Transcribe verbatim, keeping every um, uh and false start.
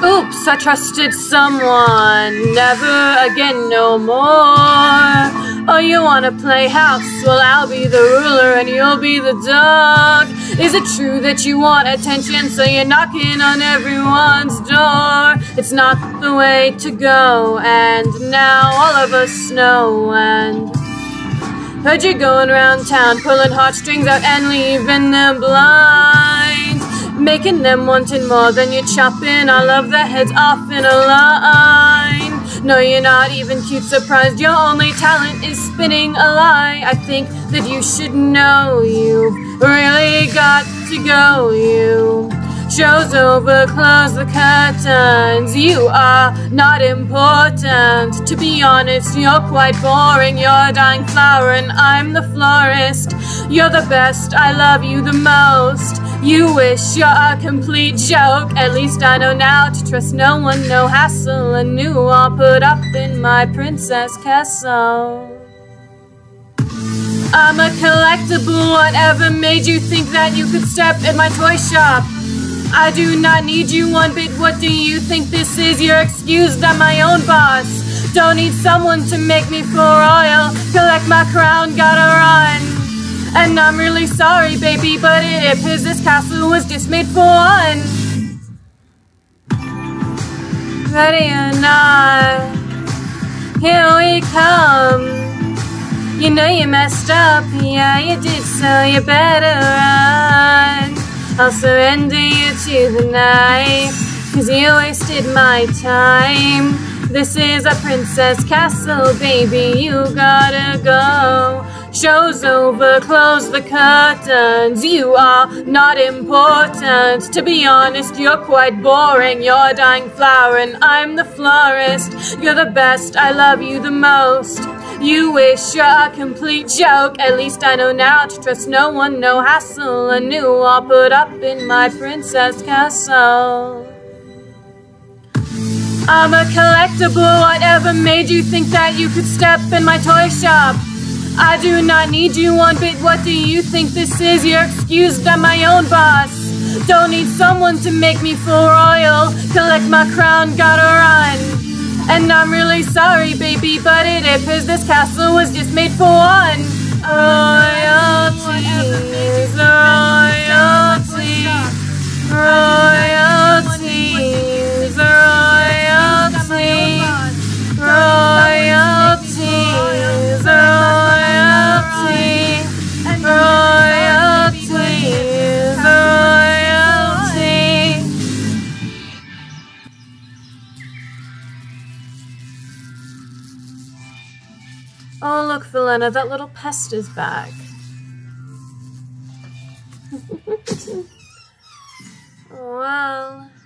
Oops, I trusted someone. Never again, no more. Oh, you wanna play house? Well, I'll be the ruler and you'll be the dog. Is it true that you want attention, so you're knocking on everyone's door? It's not the way to go, and now all of us know. And heard you going around town, pulling heartstrings out and leaving them blind, making them wanting more than you're chopping all of their heads off in a line. No, you're not even cute, surprised. Your only talent is spinning a lie. I think that you should know you've really got to go. You show's over, close the curtains. You are not important. To be honest, you're quite boring. You're a dying flower and I'm the florist. You're the best, I love you the most. You wish you're a complete joke. At least I know now to trust no one, no hassle, and new all put up in my princess castle. I'm a collectible, whatever made you think that you could step in my toy shop? I do not need you one bit. What do you think this is? You're excused, I'm my own boss. Don't need someone to make me feel royal. Collect my crown, gotta run. And I'm really sorry, baby, but it appears this castle was just made for one. Ready or not, here we come. You know you messed up, yeah you did, so you better run. I'll surrender you to the night, cause you wasted my time. This is a princess castle, baby, you gotta go. Show's over, close the curtains. You are not important. To be honest, you're quite boring. You're a dying flower and I'm the florist. You're the best, I love you the most. You wish you're a complete joke. At least I know now to trust no one, no hassle, and new all put up in my princess castle. I'm a collectible, whatever made you think that you could step in my toy shop? I do not need you one bit, what do you think this is? You're excused, I'm my own boss. Don't need someone to make me feel royal. Collect my crown, gotta run. And I'm really sorry, baby, but it appears this castle was just made for one. Royalty is royalty. Royalty is royalty. Royalty is royalty. Royalty is royalty. Oh, look, Velena, that little pest is back. Well.